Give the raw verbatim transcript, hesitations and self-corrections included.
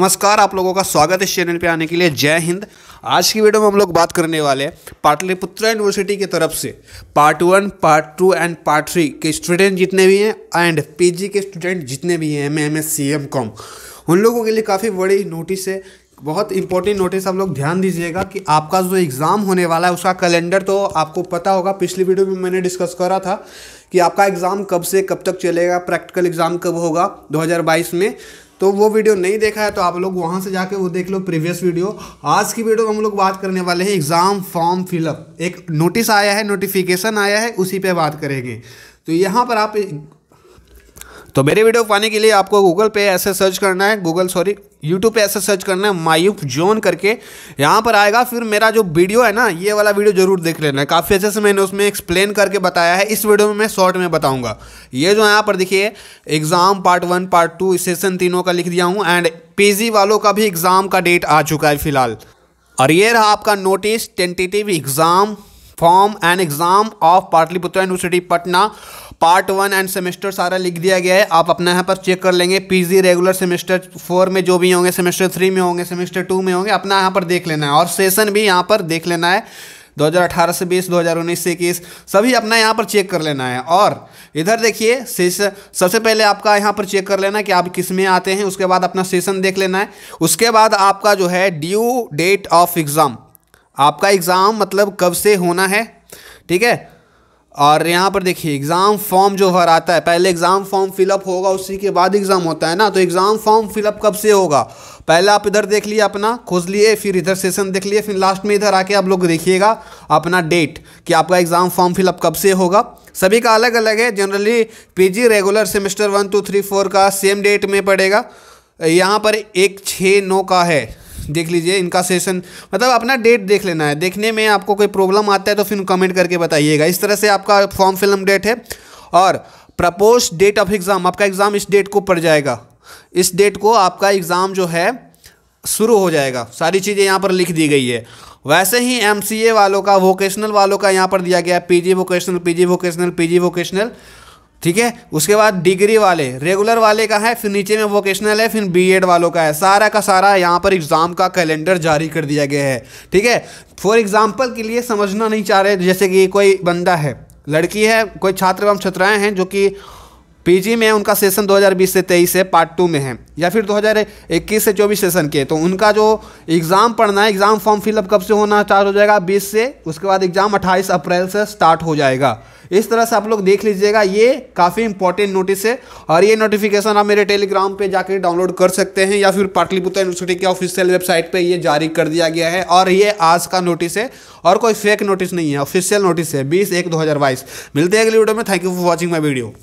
नमस्कार, आप लोगों का स्वागत है इस चैनल पे आने के लिए। जय हिंद। आज की वीडियो में हम लोग बात करने वाले हैं पाटलिपुत्र यूनिवर्सिटी की तरफ से part one, part two and part three के स्टूडेंट जितने भी हैं एंड पीजी के स्टूडेंट जितने भी हैं, M M S C M com, उन लोगों के लिए काफ़ी बड़ी नोटिस है, बहुत इंपॉर्टेंट नोटिस। आप लोग ध्यान दीजिएगा कि आपका जो एग्ज़ाम होने वाला है उसका कैलेंडर तो आपको पता होगा, पिछली वीडियो में मैंने डिस्कस करा था कि आपका एग्ज़ाम कब से कब तक चलेगा, प्रैक्टिकल एग्ज़ाम कब होगा दो हज़ार बाईस में। तो वो वीडियो नहीं देखा है तो आप लोग वहाँ से जाके वो देख लो, प्रीवियस वीडियो। आज की वीडियो में हम लोग बात करने वाले हैं एग्ज़ाम फॉर्म फिलअप, एक नोटिस आया है, नोटिफिकेशन आया है, उसी पर बात करेंगे। तो यहाँ पर आप तो मेरे वीडियो पाने के लिए आपको गूगल पे ऐसे सर्च करना है, गूगल सॉरी यूट्यूब पे ऐसे सर्च करना है मायूफ जोन करके, यहाँ पर आएगा। फिर मेरा जो वीडियो है ना, ये वाला वीडियो जरूर देख लेना है, काफ़ी अच्छे से मैंने उसमें एक्सप्लेन करके बताया है। इस वीडियो में मैं शॉर्ट में बताऊँगा। ये जो यहाँ पर देखिए exam part one, part two, session तीनों का लिख दिया हूँ एंड पी जी वालों का भी एग्ज़ाम का डेट आ चुका है फिलहाल। और ये रहा आपका notice, tentative exam form and exam of Pataliputra university Patna part one and semester सारा लिख दिया गया है। आप अपना यहाँ पर चेक कर लेंगे, पीजी रेगुलर सेमेस्टर फोर में जो भी होंगे, सेमेस्टर थ्री में होंगे, सेमेस्टर टू में होंगे, अपना यहाँ पर देख लेना है। और सेशन भी यहाँ पर देख लेना है, दो हज़ार अठारह से बीस, दो हज़ार उन्नीस से इक्कीस, सभी अपना यहाँ पर चेक कर लेना है। और इधर देखिए सेशन सबसे पहले आपका यहाँ पर चेक कर लेना है कि आप किस में आते हैं, उसके बाद अपना सेशन देख लेना है। उसके बाद आपका जो है ड्यू डेट ऑफ एग्ज़ाम, आपका एग्ज़ाम मतलब कब से होना है, ठीक है। और यहाँ पर देखिए एग्ज़ाम फॉर्म जो हर आता है, पहले एग्ज़ाम फॉर्म फिलअप होगा, उसी के बाद एग्ज़ाम होता है ना। तो एग्ज़ाम फॉर्म फिलअप कब से होगा, पहले आप इधर देख लिए, अपना खोज लिए, फिर इधर सेशन देख लिए, फिर लास्ट में इधर आके आप लोग देखिएगा अपना डेट कि आपका एग्ज़ाम फॉर्म फिलअप कब से होगा। सभी का अलग अलग है, generally PG regular semester one two three four का सेम डेट में पड़ेगा। यहाँ पर एक छः नौ का है, देख लीजिए इनका सेशन, मतलब अपना डेट देख लेना है। देखने में आपको कोई प्रॉब्लम आता है तो फिर कमेंट करके बताइएगा। इस तरह से आपका फॉर्म फिलअप डेट है। और प्रपोज डेट ऑफ एग्ज़ाम, आपका एग्ज़ाम इस डेट को पड़ जाएगा, इस डेट को आपका एग्ज़ाम जो है शुरू हो जाएगा, सारी चीज़ें यहाँ पर लिख दी गई है। वैसे ही एमसीए वालों का, वोकेशनल वालों का यहाँ पर दिया गया है PG vocational, PG vocational, PG vocational, ठीक है। उसके बाद डिग्री वाले रेगुलर वाले का है, फिर नीचे में वोकेशनल है, फिर बीएड वालों का है। सारा का सारा यहाँ पर एग्ज़ाम का कैलेंडर जारी कर दिया गया है, ठीक है। फॉर एग्जांपल के लिए समझना नहीं चाह रहे, जैसे कि कोई बंदा है, लड़की है, कोई छात्र एवं छात्राएँ हैं जो कि पीजी में उनका सेशन दो हज़ार बीस से तेईस है, पार्ट टू में है, या फिर दो हज़ार इक्कीस से चौबीस सेशन के, तो उनका जो एग्ज़ाम पढ़ना है, एग्ज़ाम फॉर्म फिलअप कब से होना स्टार्ट हो जाएगा, बीस से। उसके बाद एग्ज़ाम अट्ठाईस अप्रैल से स्टार्ट हो जाएगा। इस तरह से आप लोग देख लीजिएगा, ये काफ़ी इंपॉर्टेंट नोटिस है। और ये नोटिफिकेशन आप मेरे टेलीग्राम पे जाकर डाउनलोड कर सकते हैं, या फिर पाटलिपुत्र यूनिवर्सिटी की ऑफिशियल वेबसाइट पे ये जारी कर दिया गया है। और ये आज का नोटिस है और कोई फेक नोटिस नहीं है, ऑफिशियल नोटिस है, बीस एक दो हज़ार बाईस। मिलते हैं अगली वीडियो में। Thank you for watching my video.